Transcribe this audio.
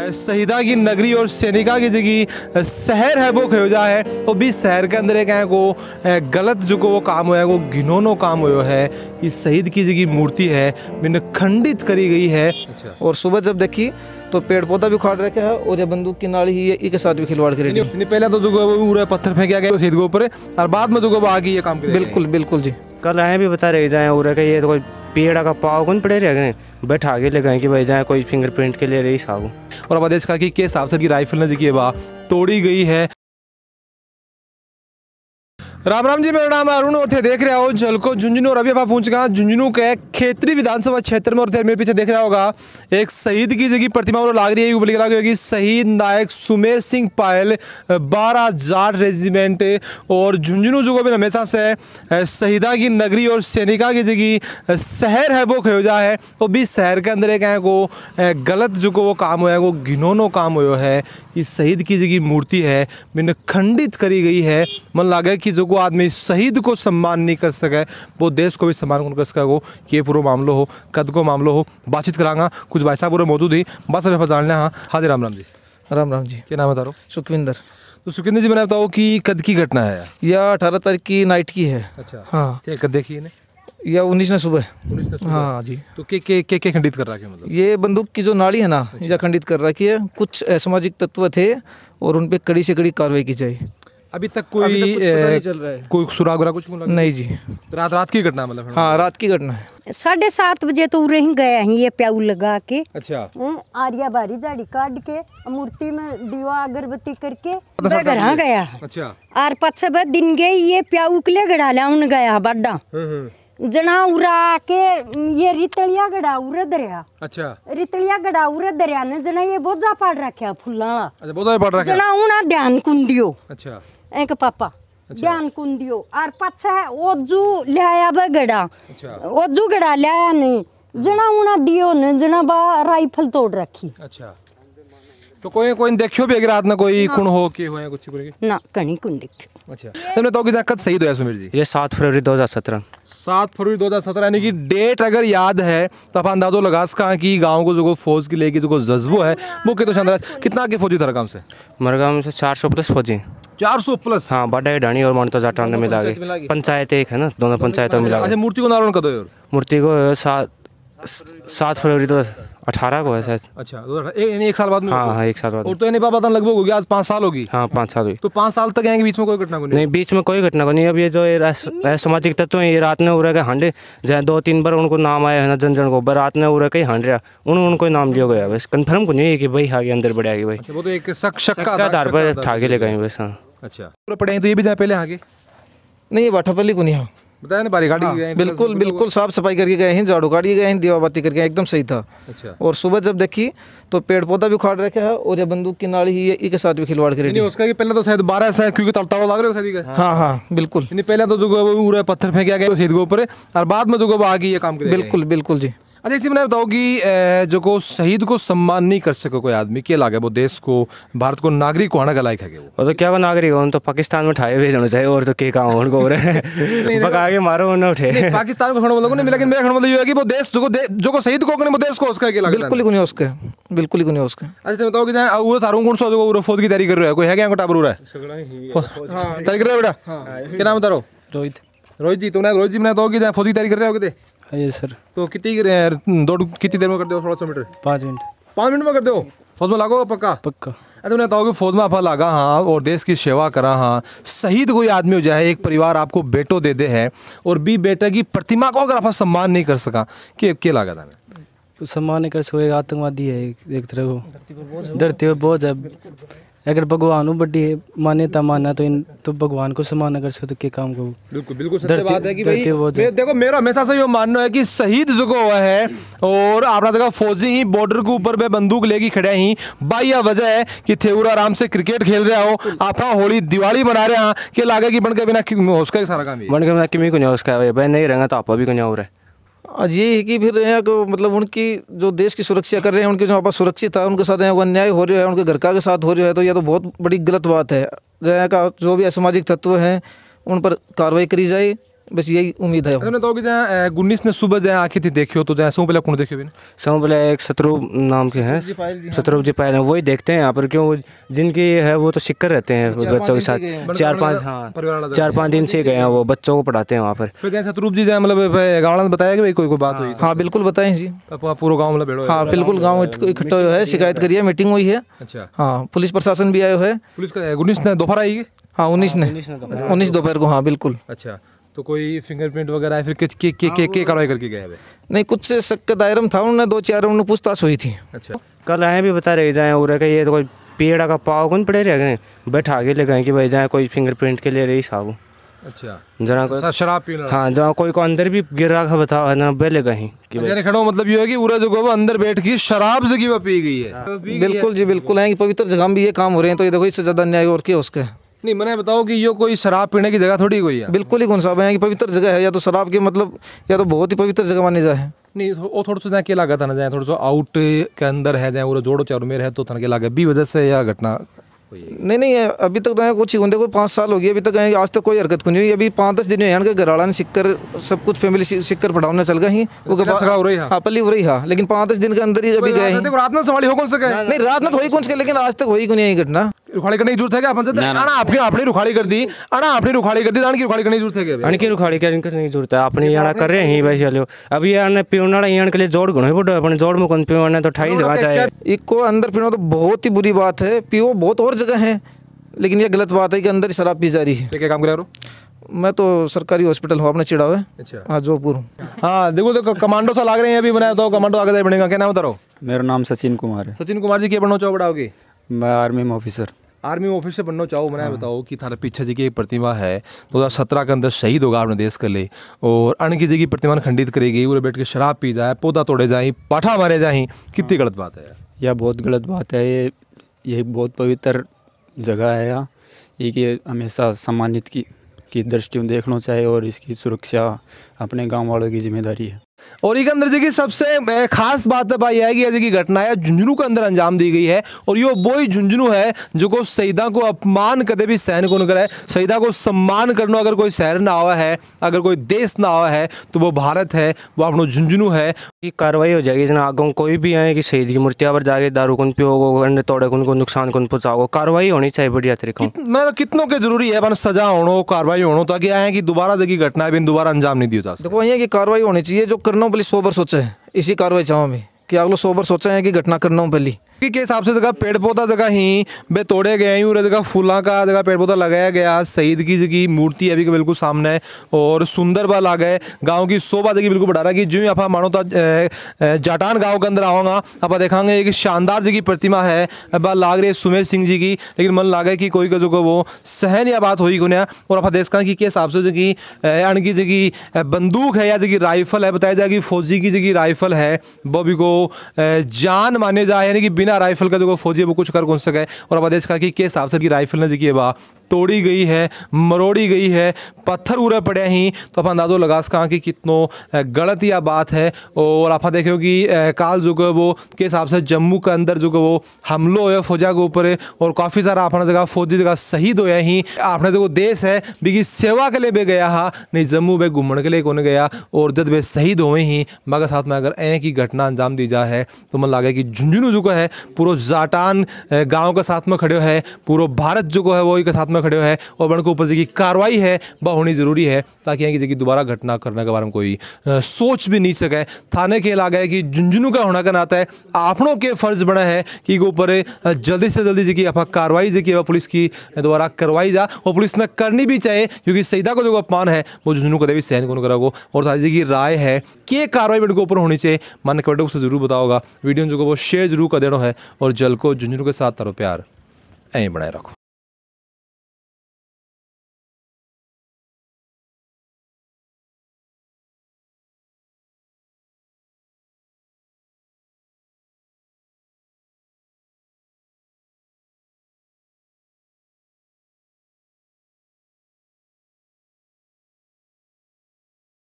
शहीदा की नगरी और सैनिका की जगह शहर है वो खयोजा है। तो भी शहर के अंदर एक को गलत जो को वो काम हुआ है वो घिनौनो काम हुआ है कि शहीद की जगह मूर्ति है मैंने खंडित करी गई है। और सुबह जब देखी तो पेड़ पौधा भी उखाड़ रखा है और ये बंदूक की नाली ही एक साथ भी खिलवाड़ कर रही है। पहले तो जो पत्थर फेंका गया शहीद के ऊपर और बाद में जो आगे ये काम बिल्कुल बिल्कुल जी कल आए भी बता रहे जाए उरा ये कोई पेड़ा का पाव कौन पड़े रहे बैठ आगे ले गए कि भाई जाए कोई फिंगरप्रिंट के लिए रही साहब। और अब आदेश का कि के साहब साहब की राइफल ने जी की वाह तोड़ी गई है। राम राम जी, मेरा नाम अरुण और थे देख रहे हो झलको झुंझुनू। और अभी आप पहुंच गए झुंझुनू के खेतरी विधानसभा क्षेत्र में और थे मेरे पीछे देख रहा होगा एक शहीद की जगह प्रतिमा और लाग रही है बोली होगी शहीद नायक सुमेर सिंह पायल 12 जाट रेजिमेंट। और झुंझुनू जो भी हमेशा से शहीदा की नगरी और सैनिका की जगह शहर है वो खयोजा है। तो भी शहर के अंदर एक को गलत जो को वो काम हुआ है वो घिनौनो काम हुआ है कि शहीद की जगह मूर्ति है मैंने खंडित करी गई है। मन लागे कि जो आदमी शहीद को सम्मान नहीं कर सके वो देश को भी सम्मान नहीं कर सका वो ये पूरा मामलो हो कद को मामलो हो बातचीत करांगा। कुछ भाई साहब पूरे मौजूद ही बात सब जानना है। हाँ जी राम राम जी। राम राम जी, क्या नाम बता रहा हूँ? सुखविंदर। तो सुखविंदर जी मैंने बताओ कि कद की घटना है यह 18 तारीख की नाइट की है। अच्छा हाँ, क्या कद देखी है या 19 ने सुबह? 19 ने सुबह हाँ जी। तो के खंडित कर रखी है मतलब ये बंदूक की जो नाड़ी है ना यह खंडित कर रखी है। कुछ असामाजिक तत्व थे और उन पर कड़ी से कड़ी कार्रवाई की जाए। अभी तक चल रहा है कोई सुराग वगैरह कुछ नहीं जी। रात की घटना मतलब? हाँ रात की घटना है। 7:30 बजे तो उरे ही गए हैं ये प्याऊ लगा के। अच्छा आरिया बारी झाड़ी काट के मूर्ति में दीवा अगरबत्ती करके घर गया। अच्छा आर पाँच दिन गए ये प्याऊ के लिए गड़ा लाउन गया बाडा जना उरा के ये रितलिया गड़ा उरे दरिया। अच्छा रितलिया गड़ा उरे दरिया ने जना ये बोझा पाड़ रखा फुल्ला बोझा पाड़ रखा जना उना ध्यान कुंडियो। अच्छा एक पापा ध्यान कुंडियो और पाछा ओजू लिया बगड़ा। अच्छा ओजू गड़ा लिया नहीं जना उना दियो ने जना बा राइफल तोड़ रखी। अच्छा तो कोई देखियो भी रात ना कोई कुण हो के होया कुछ करे ना कणी कुण देखियो। अच्छा तुमने तो कितना कद सही दोया सुमेर जी? ये 7 फरवरी 2017। 7 फरवरी 2017 यानी कि डेट अगर याद है तो आप अंदाजो लगा सका कि गांव को जो फौज के लेके जो जज्बो है वो कितना शानदार। कितना आगे फौजी था रकाम से? मरगाम से 400 प्लस फौजी। 400 प्लस? हाँ बाडा ढाणी और मानता जाटा ने मिला गए पंचायत एक है ना दोनों पंचायतों मिला। अच्छा मूर्ति को नारोण कदो? मूर्ति को 7 फरवरी 2018 को है शायद। अच्छा एक साल बाद में? हाँ एक साल बाद। और तो ये नहीं पता लगभग होगी आज 5 साल होगी। हाँ 5 साल होगी। तो 5 साल तक आएंगे बीच में कोई घटना को नहीं? बीच में कोई घटना को नहीं। अब ये जो सामाजिक तत्व है ये रात में उड़ा के हांडे जहाँ 2-3 बार उनको नाम आया है ना जन को रात में उड़ा के हांड रहा उनको नाम लिया गया बस कन्फर्म को नहीं है कि भाई आगे अंदर बढ़े आगे भाई वो तो एक शक का आधार पर आगे ले गए बस। हाँ अच्छा पड़े तो ये भी जाए पहले आगे नहीं ये वाठापल्ली को नहीं बताया ना बारी गाड़ी हाँ, बिल्कुल बिल्कुल साफ सफाई करके गए हैं झाड़ू गाड़ी गए हैं दीवाबाती करके एकदम सही था। अच्छा और सुबह जब देखी तो पेड़ पौधा भी उखाड़ रखा है और ये बंदूक की नाली ही एक साथ भी खिलवाड़ कर रही है। उसका पहले तो शायद 12 ऐसा है क्योंकि तड़तावा लग रहा है। हाँ हाँ बिल्कुल पहले तो जो पत्थर फेंका गया शहीद के ऊपर और बाद में जो आगे ये काम कर बिल्कुल बिल्कुल जी। अच्छा इसी मैंने बताओ कि जो को शहीद को सम्मान नहीं कर सके कोई आदमी क्या लागे वो देश को भारत को नागरिक होना का लायक है वो? और तो क्या वो नागरिक हो तो पाकिस्तान में उठाए भेजना चाहिए और तो क्या काम उनको हो रहा है पका के मारो ना उठे पाकिस्तान को खड़ो नहीं मिला। लेकिन मेरा खड़ो ये है कि वो देश जो को शहीद को वो देश को उसका क्या बिल्कुल ही नहीं उसका बिल्कुल ही नहीं उसका। अच्छा बताओ कि वो थारू कौन सा जो फौज की तैयारी कर रहा है कोई है क्या टाबर हो रहा है तैयारी कर रहा है बेटा? क्या नाम बता रहा हो? रोहित। रोहित जी तुमने रोहित जी मैंने बताओ कि फौज की तैयारी कर रहे हो कितने? हाँ सर। तो कितनी दौड़ कितनी देर में कर दो? 1600 मीटर। 5 मिनट। 5 मिनट में कर दो? फौज में लागो पक्का पक्का। अरे तुमने बताओ कि फौज में आप लागा हाँ और देश की सेवा करा हाँ शहीद कोई आदमी हो जाए एक परिवार आपको बेटो दे दे है और बी बेटा की प्रतिमा को अगर आप सम्मान नहीं कर सका के लागा था सम्मान कर सको आतंकवादी है एक तरह को धरती पर बोझ है। अगर भगवान बड़ी मान्यता माना तो इन तो भगवान को सम्मान कर सकते के काम को बिल्कुल बिल्कुल सत्य बात है कि भाई देखो मेरा हमेशा से ये मानना है कि शहीद जो हुआ है और आपने देखा फौजी ही बॉर्डर के ऊपर पे बंदूक लेके खड़े ही बाइया वजह है कि थेउरा आराम से क्रिकेट खेल रहा हो आप होली दिवाली मना रहे हैं कि लागे कि बनकर बिना उसका सारा काम बनकर बिना किमी को उसका भाई नहीं रहेगा तो आपा भी को हो रहा है। आज ये है कि फिर यहाँ को मतलब उनकी जो देश की सुरक्षा कर रहे हैं उनके जो आप सुरक्षित है उनके साथ यहाँ अन्याय हो रहा है उनके घर का के साथ हो रहा है तो यह तो बहुत बड़ी गलत बात है। यहाँ का जो भी असामाजिक तत्व हैं उन पर कार्रवाई करी जाए बस यही उम्मीद है। तो गुन्नीस ने सुबह जो आखी थी देखियो तो जो पहले कौन देखियो सब पहले एक शत्रुव नाम के हैं, शत्रुव जी पायल हैं, वही देखते हैं यहाँ पर, क्यों जिनकी है वो तो शिक्कर रहते हैं बच्चों के साथ, 4-5 दिन से गए हैं वो, बच्चों को पढ़ाते हैं वहाँ पर। शत्रुव जी जो मतलब गाँव में बताया कि कोई कोई बात हुई? हाँ बिल्कुल बताएं जी, पूरा गाँव मतलब हाँ बिल्कुल गाँव इकट्ठा हुआ है, शिकायत करी है, मीटिंग हुई है। अच्छा हाँ पुलिस प्रशासन भी आया है, पुलिस का गुन्नीस ने दोपहर आई है। हाँ 19 दोपहर को हाँ बिल्कुल। अच्छा तो कोई फिंगरप्रिंट वगैरह फिर के कार्रवाई करके गए? नहीं कुछ शक का दायरा था, उन्होंने 2-4 उन्होंने पूछताछ हुई थी। अच्छा कल आए भी बता रहे जाए और ये तो कोई पेड़ का पाव कौन पड़े रह गए बैठा के ले गए कि भाई जाए कोई फिंगरप्रिंट के लिए रही साहब। अच्छा जरा शराब पी रहा हाँ जहाँ कोई को अंदर भी गिर रहा बताओ ना बेले गई खड़ो, मतलब ये है कि उरा जो वो अंदर बैठ के शराब से की पी गई है। बिल्कुल जी बिल्कुल है, पवित्र जगह में भी ये काम हो रहे हैं तो ये देखो इससे ज्यादा न्याय और क्या उसके। नहीं मैंने बताओ कि ये कोई शराब पीने की जगह थोड़ी कोई है, बिल्कुल ही कौन सा है कि पवित्र जगह है, या तो शराब के मतलब या तो बहुत ही पवित्र जगह मानी जाए। नहीं वो थोड़ा सा के लागा था ना जाए, थोड़ा सा आउट के अंदर है जाए वो जोड़ो चारों मेर है तो थाना के लागे बी वजह से यह घटना। नहीं नहीं अभी तक तो कुछ होंगे, कोई 5 साल हो गए अभी तक, आज तक कोई हरकत को नहीं हुई। अभी 5-10 दिन हुए घरवाला ने सिक्कर सब कुछ फैमिली सिक्कर पढ़ाने चल गई वो पली हो रही है, लेकिन 5-10 दिन के अंदर ही अभी गए रात में संभाली हो कौन सके। नहीं रात में तो हो कौन सके, लेकिन आज तक हो नहीं घटना। रुखाड़ी करने की जरूरत है क्या? आपने रुखाड़ी कर दी, आपने रुखाड़ी कर दी, रुखाड़ी करने की जरूरत है क्या? रुखाड़ी करने की जरूरत है आपने यहाँ कर रहे हैं भाई चलो अभी यार पीना यहाँ के लिए जोड़ गुण पड़ो अपने जोड़ में कौन पीवाना तो 28 जगह चाहिए। इसको अंदर पीना तो बहुत ही बुरी बात है, पीओ बहुत और जगह है, लेकिन ये गलत बात है कि अंदर शराब पी जा रही है। क्या काम कर रहे हो? मैं तो सरकारी हॉस्पिटल हूँ अपने चिड़ावे। अच्छा हाँ जोधपुर हूँ। हाँ देखो देखो कमांडो सा लग रहे हैं अभी बनाया तो कमांडो आगे बढ़ेगा। क्या नाम बता रहा हो? मेरा नाम सचिन कुमार है। सचिन कुमार जी क्या बनना चाहो बढ़ाओगे? मैं आर्मी में ऑफिसर, आर्मी ऑफिसर बनना चाहो। मैंने बताओ कि थारे पीछे जी की एक प्रतिमा है 2017 के अंदर शहीद होगा अपने देश के लिए, और अन की जी की प्रतिमा खंडित करेगी, उरे बैठ के शराब पी जाए, पौधा तोड़े जाए, पाठा मारे जाए, कितनी गलत बात है। यह बहुत गलत बात है, ये बहुत पवित्र जगह है यहाँ, ये हमेशा सम्मानित की दृष्टि में देखना चाहिए और इसकी सुरक्षा अपने गाँव वालों की जिम्मेदारी है। और एक अंदर जी की सबसे खास बात भाई है कि ये की घटना है झुंझुनू के अंदर अंजाम दी गई है, और यो वो ही झुंझुनू है जो को शहीदा को अपमान कदे भी सहन को न करे, शहीदा को सम्मान करना अगर कोई शहर ना आवा है, अगर कोई देश ना आवा है तो वो भारत है, वो अपनो झुंझुनू है। कार्रवाई हो जाएगी जना आगो कोई भी आए कि शहीद की मूर्तियाँ पर जाके दारू कौन पियोगो तोड़े कौन को नुकसान कौन पहुँचाओ, कार्रवाई होनी चाहिए बढ़िया तरीके मतलब कितनों के जरूरी है सजा होना कार्रवाई होना ताकि आए कि दोबारा जगह घटना भी दोबारा अंजाम नहीं दिया जा सके। देखो यहाँ की कार्रवाई होनी चाहिए जो करना पहले 100 बार सोचे, इसी कार्रवाई चाहो में कि आप लोग 100 बार सोचे हैं कि घटना करना पहले के हिसाब से जगह पेड़ पौधा जगह ही बे तोड़े गए हैं, और जगह फूला का जगह पेड़ पौधा लगाया गया, शहीद की जगह मूर्ति अभी के बिल्कुल सामने है और सुंदर बा ला गए गाँव की शोभा जगह बिल्कुल बढ़ा रहा है कि जो ही आप मानो तो जाटान गांव के अंदर आऊँगा आप देखेंगे एक शानदार जगह प्रतिमा है बा लाग रही है सुमेर सिंह जी की, लेकिन मन लागे कि कोई का जो वो सहन या बात हुई गुना, और आप देख सकें कि हिसाब से जगह अणकी जगह बंदूक है या जगह राइफल है, बताया जाए कि फौजी की जगह राइफल है बॉबी को जान माने जाए, यानी कि राइफल का जो फौजी है वो कुछ कर कौन सके। और अब देश का कि किस हिसाब से की राइफल ने जी की बा तोड़ी गई है, मरोड़ी गई है, पत्थर उड़े पड़े ही तो आप अंदाजो लगा सका कि कितनो गलत या बात है। और आप देखो कि काल जो है वो के हिसाब से जम्मू के अंदर जो वो हमलो हुए फौजा के ऊपर और काफ़ी सारा अपना जगह फौजी जगह शहीद हुए ही, अपने जो देश है बिकी सेवा के लिए भी गया हा नहीं जम्मू में घूमने के लिए कौन गया, और जब वे शहीद हुए ही मगर साथ में अगर ए की घटना अंजाम दी जा है तो मन लगे कि झुंझुनू जो है पूरा जाटान गाँव के साथ में खड़े है, पूरा भारत जो है वो एक साथ खड़े है, और बन के ऊपर की कार्रवाई है वह होनी जरूरी है ताकि यहाँ की दोबारा घटना करने के बारे में कोई सोच भी नहीं सके। थाने के लागे कि झुंझुनू का होना का नाता है आपनों के फर्ज बना है कि ऊपर जल्दी से जल्दी जी आप कार्रवाई जी पुलिस की द्वारा करवाई जा, और पुलिस ने करनी भी चाहिए क्योंकि शहीदा को जो अपमान है वो झुंझुनू कदे भी सहन कौन करोगे, और साथ जी की राय है कि कार्रवाई बेटे के ऊपर होनी चाहिए। मन कमेंट बॉक्स से जरूर बताओगा, वीडियो जो वो शेयर जरूर कर देना है, और जल को झुंझुनू के साथ तारो प्यार ऐ बनाए रखो।